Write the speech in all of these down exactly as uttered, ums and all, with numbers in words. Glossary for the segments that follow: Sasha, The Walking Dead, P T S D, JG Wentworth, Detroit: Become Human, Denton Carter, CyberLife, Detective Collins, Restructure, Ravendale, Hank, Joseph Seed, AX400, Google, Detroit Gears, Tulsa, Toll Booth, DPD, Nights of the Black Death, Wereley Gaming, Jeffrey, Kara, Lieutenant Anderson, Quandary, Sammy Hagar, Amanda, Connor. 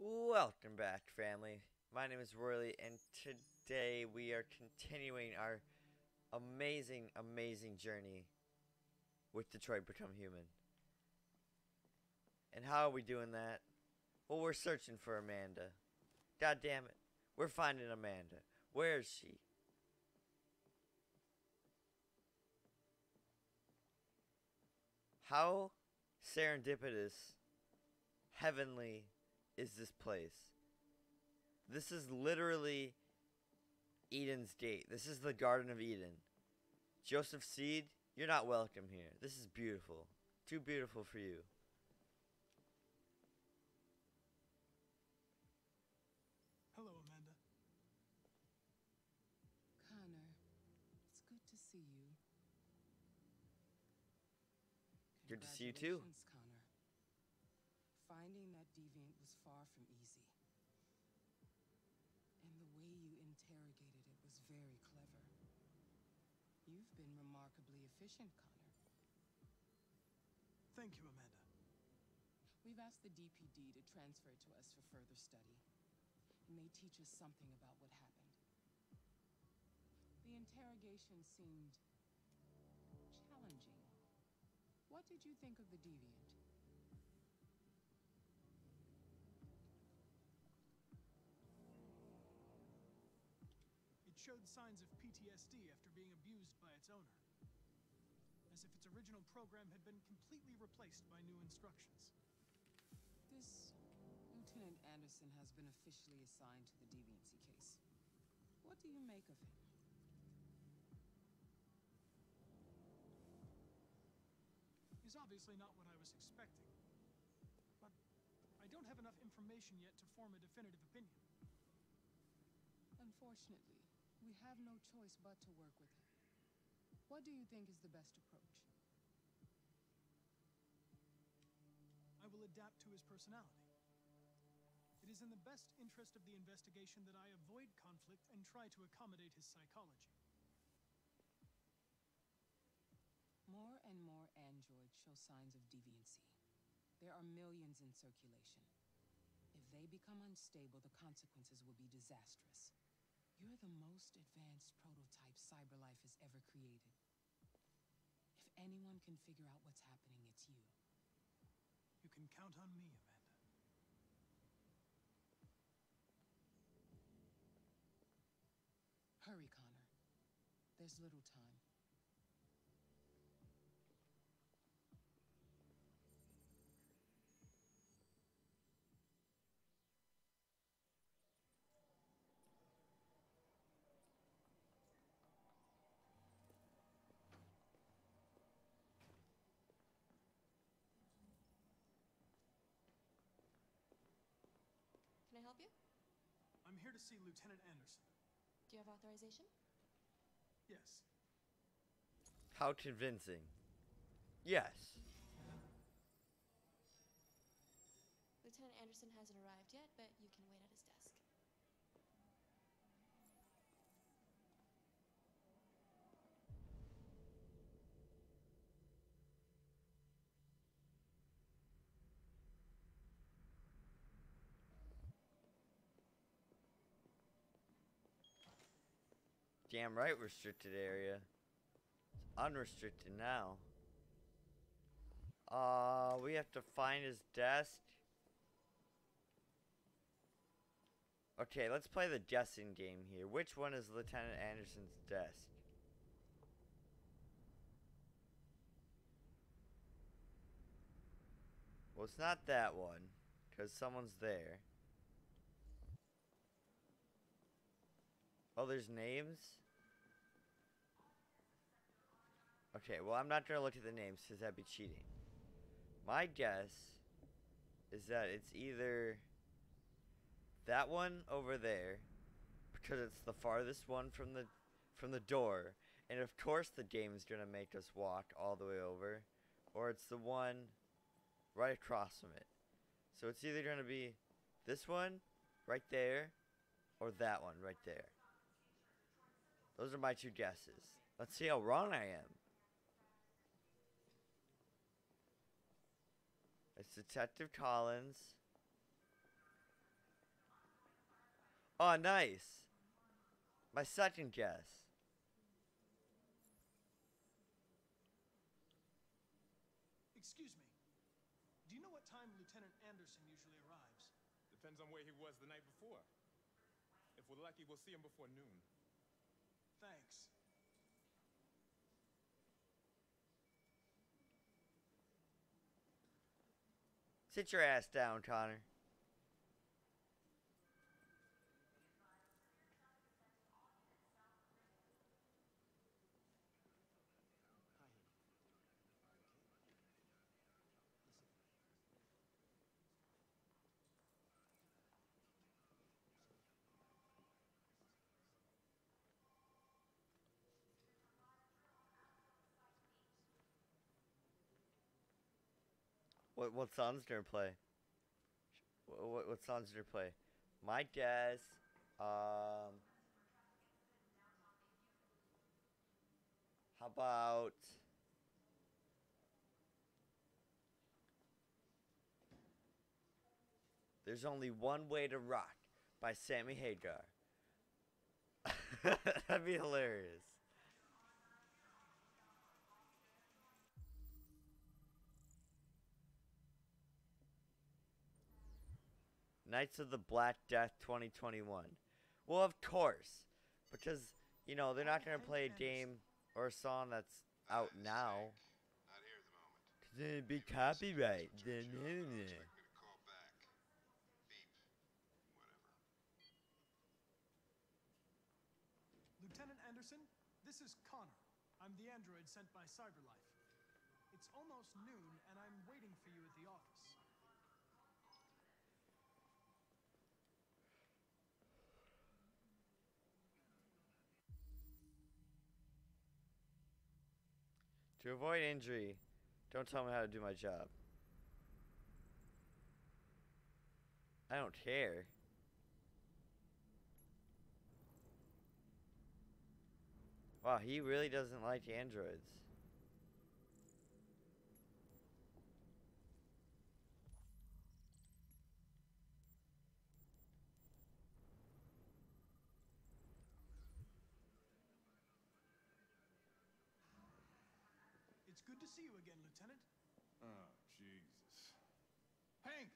Welcome back, family. My name is Wereley, and today we are continuing our amazing, amazing journey with Detroit: Become Human. And how are we doing that? Well, we're searching for Amanda. God damn it. We're finding Amanda. Where is she? How serendipitous, heavenly is this place? This is literally Eden's Gate. This is the Garden of Eden. Joseph Seed, you're not welcome here. This is beautiful. Too beautiful for you. Hello, Amanda. Connor, it's good to see you. Good to see you too. Connor. Finding that deviant was far from easy. And the way you interrogated it was very clever. You've been remarkably efficient, Connor. Thank you, Amanda. We've asked the D P D to transfer it to us for further study. And they teach us something about what happened. The interrogation seemed challenging. What did you think of the deviant? It showed signs of P T S D after being abused by its owner. As if its original program had been completely replaced by new instructions. This Lieutenant Anderson has been officially assigned to the deviancy case. What do you make of him? He's obviously not what I was expecting, but I don't have enough information yet to form a definitive opinion. Unfortunately, we have no choice but to work with him. What do you think is the best approach? I will adapt to his personality. It is in the best interest of the investigation that I avoid conflict and try to accommodate his psychology. More and more androids show signs of deviancy. There are millions in circulation. If they become unstable, the consequences will be disastrous. You're the most advanced prototype CyberLife has ever created. If anyone can figure out what's happening, it's you. You can count on me, Amanda. Hurry, Connor. There's little time. Can I help you? I'm here to see Lieutenant Anderson. Do you have authorization? Yes. How convincing. Yes. Lieutenant Anderson hasn't arrived yet, but you can wait at his desk. Damn right, restricted area. It's unrestricted now. Uh, we have to find his desk. Okay, let's play the guessing game here. Which one is Lieutenant Anderson's desk? Well, it's not that one, because someone's there. Oh, there's names? Okay, well, I'm not going to look at the names because that'd be cheating. My guess is that it's either that one over there, because it's the farthest one from the from the door, and of course the game's going to make us walk all the way over, or it's the one right across from it. So it's either going to be this one right there or that one right there. Those are my two guesses. Let's see how wrong I am. It's Detective Collins. Oh, nice. My second guess. Excuse me. Do you know what time Lieutenant Anderson usually arrives? Depends on where he was the night before. If we're lucky, we'll see him before noon. Thanks. Sit your ass down, Connor. What what songs do you play? What, what what songs do you play? My guess, um, how about "There's Only One Way to Rock" by Sammy Hagar? That'd be hilarious. Nights of the Black Death twenty twenty-one. Well, of course. Because, you know, they're not going to play a game or a song that's out now. Because then it'd be copyright. Then Lieutenant Anderson, this is Connor. I'm the android sent by CyberLife. It's almost noon, and I'm waiting for you at the office. To avoid injury, don't tell me how to do my job. I don't care. Wow, he really doesn't like androids. It's good to see you again, Lieutenant. Oh, Jesus. Hank!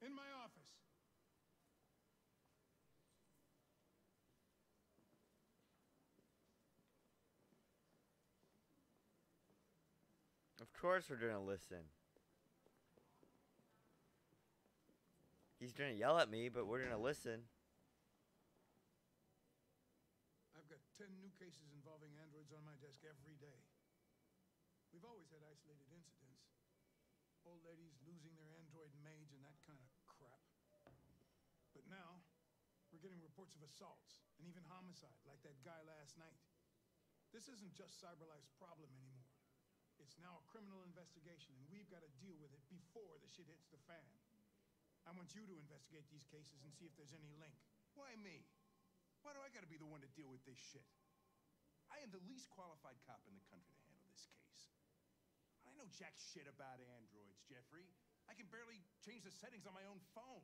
In my office. Of course we're gonna listen. He's gonna yell at me, but we're gonna listen. I've got ten new cases involving androids on my desk every day. We've always had isolated incidents. Old ladies losing their android maids and that kind of crap. But now, we're getting reports of assaults and even homicide, like that guy last night. This isn't just CyberLife's problem anymore. It's now a criminal investigation, and we've got to deal with it before the shit hits the fan. I want you to investigate these cases and see if there's any link. Why me? Why do I gotta be the one to deal with this shit? I am the least qualified cop in the country to handle this case. I know jack shit about androids, Jeffrey. I can barely change the settings on my own phone.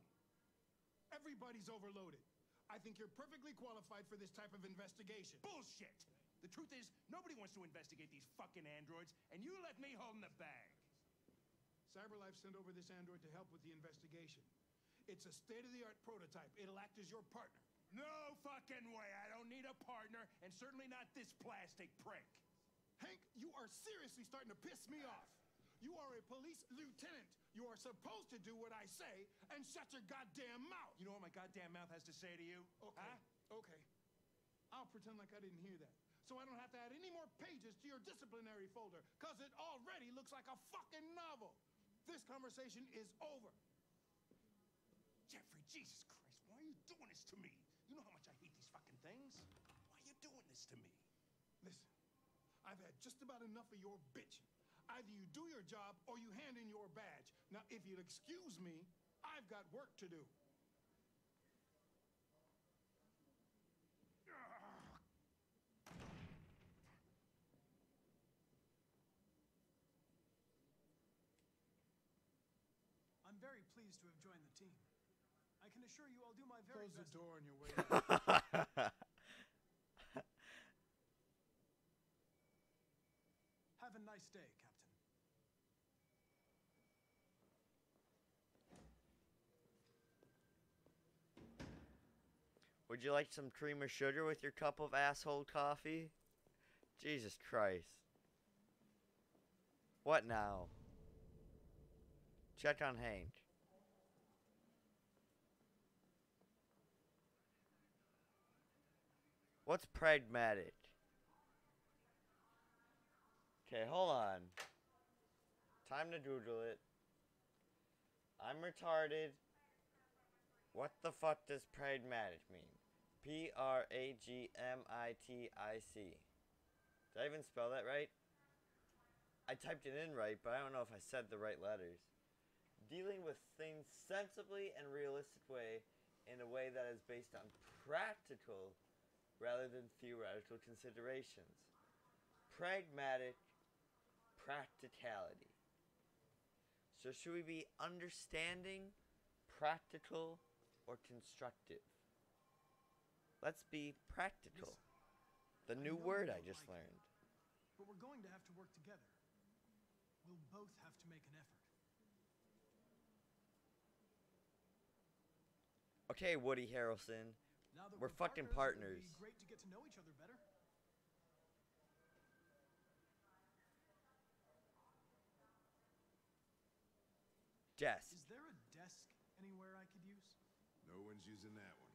Everybody's overloaded. I think you're perfectly qualified for this type of investigation. Bullshit! The truth is, nobody wants to investigate these fucking androids, and you let me hold in the bag. CyberLife sent over this android to help with the investigation. It's a state-of-the-art prototype. It'll act as your partner. No fucking way! I don't need a partner, and certainly not this plastic prick. Hank, you are seriously starting to piss me off. You are a police lieutenant. You are supposed to do what I say and shut your goddamn mouth. You know what my goddamn mouth has to say to you? Okay, huh? Okay. I'll pretend like I didn't hear that, so I don't have to add any more pages to your disciplinary folder, because it already looks like a fucking novel. This conversation is over. Jeffrey, Jesus Christ, why are you doing this to me? You know how much I hate these fucking things. Why are you doing this to me? Listen. I've had just about enough of your bitching. Either you do your job or you hand in your badge. Now, if you'll excuse me, I've got work to do. I'm very pleased to have joined the team. I can assure you I'll do my very Close best. Close the door on your way out. Have a nice day, Captain. Would you like some cream of sugar with your cup of asshole coffee? Jesus Christ. What now? Check on Hank. What's pragmatic? Okay, hold on. Time to Google it. I'm retarded. What the fuck does pragmatic mean? P R A G M I T I C. Did I even spell that right? I typed it in right, but I don't know if I said the right letters. Dealing with things sensibly and realistic way in a way that is based on practical rather than theoretical considerations. Pragmatic practicality. So should we be understanding, practical, or constructive? Let's be practical. The new word I just learned. But we're going to have to work together. We'll both have to make an effort. Okay, Woody Harrelson. We're fucking partners. It'd be great to get to know each other better. Desk. Is there a desk anywhere I could use? No one's using that one.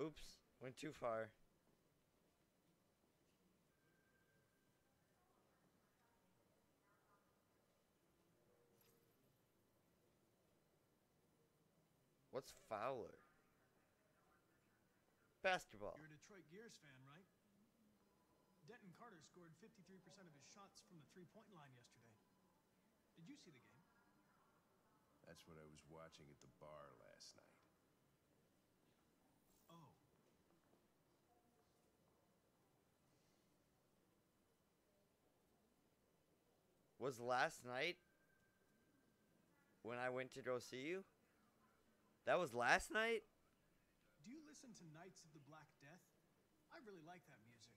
Oops, went too far. What's Fowler? Basketball. You're a Detroit Gears fan, right? Denton Carter scored fifty-three percent of his shots from the three-point line yesterday. Did you see the game? That's what I was watching at the bar last night. Oh. Was last night when I went to go see you? That was last night? Do you listen to Nights of the Black Death? I really like that music.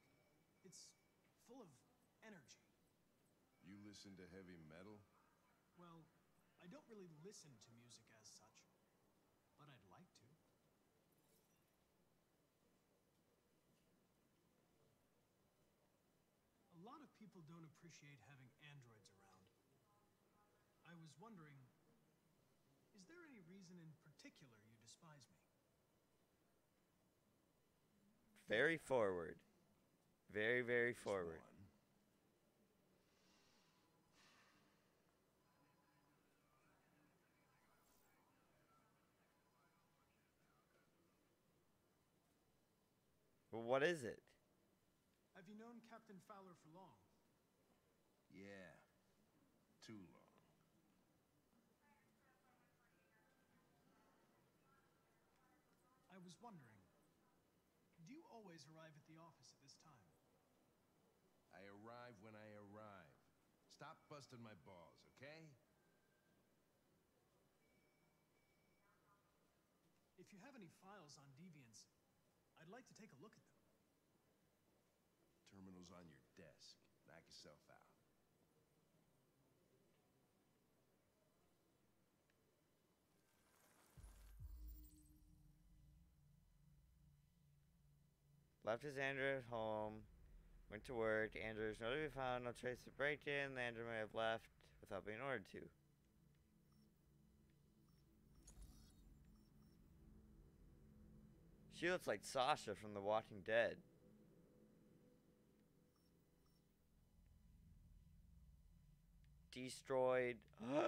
It's full of energy. You listen to heavy metal? Well, I don't really listen to music as such, but I'd like to. A lot of people don't appreciate having androids around. I was wondering, is there any reason in particular you despise me? Very forward. Very, very forward. Well, what is it? Have you known Captain Fowler for long? Yeah, too long. I was wondering, do you always arrive at the office at this time? I arrive when I arrive. Stop busting my balls, okay? If you have any files on Deviants, I'd like to take a look at them. Terminal's on your desk. Knock yourself out. Left his Andrew at home. Went to work. Andrew is not to be found. No trace of break-in. The Andrew may have left without being ordered to. She looks like Sasha from The Walking Dead. Destroyed. Ah.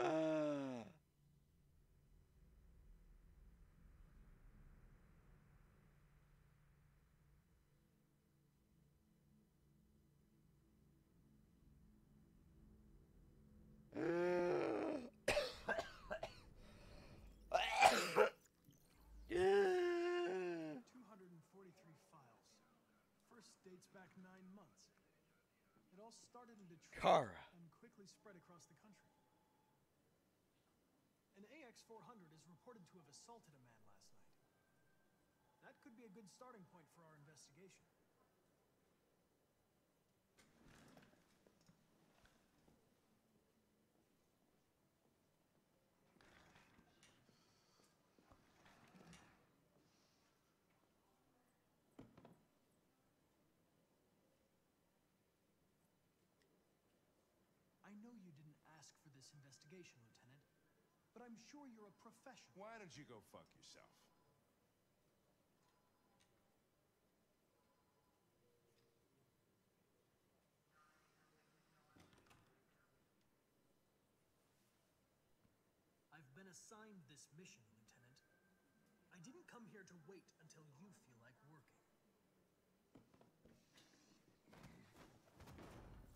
Detroit Kara. And quickly spread across the country. An A X four hundred is reported to have assaulted a man last night. That could be a good starting point for our investigation. I know you didn't ask for this investigation, Lieutenant, but I'm sure you're a professional. Why don't you go fuck yourself? I've been assigned this mission, Lieutenant. I didn't come here to wait until you feel like working.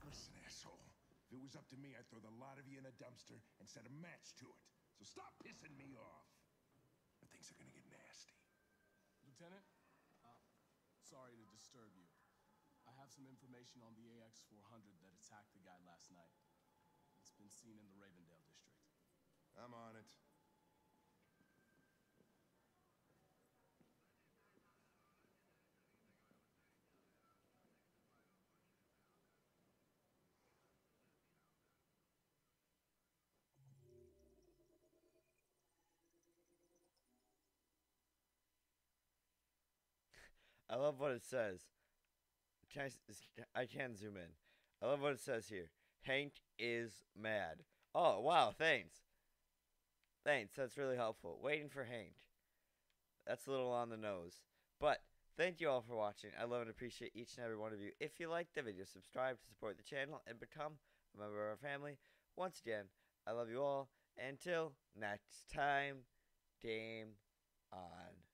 Listen, asshole. If it was up to me, I'd throw the lot of you in a dumpster and set a match to it. So stop pissing me off. But things are gonna get nasty. Lieutenant, uh, sorry to disturb you. I have some information on the A X four hundred that attacked the guy last night. It's been seen in the Ravendale district. I'm on it. I love what it says. I can zoom in. I love what it says here. Hank is mad. Oh, wow, thanks. Thanks, that's really helpful. Waiting for Hank. That's a little on the nose. But thank you all for watching. I love and appreciate each and every one of you. If you liked the video, subscribe to support the channel and become a member of our family. Once again, I love you all. Until next time, game on.